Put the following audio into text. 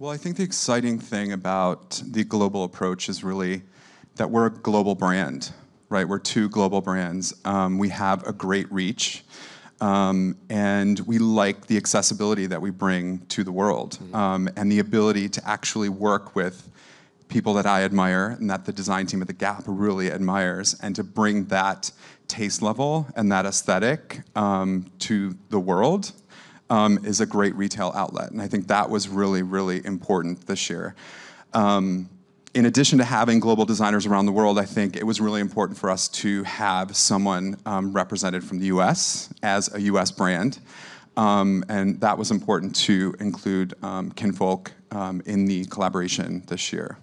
Well, I think the exciting thing about the global approach is really that we're a global brand, right? We're two global brands. We have a great reach, and we like the accessibility that we bring to the world, and the ability to actually work with people that I admire and that the design team at The Gap really admires, and to bring that taste level and that aesthetic to the world is a great retail outlet. And I think that was really, really important this year. In addition to having global designers around the world, I think it was really important for us to have someone represented from the US as a US brand. And that was important to include Kinfolk in the collaboration this year.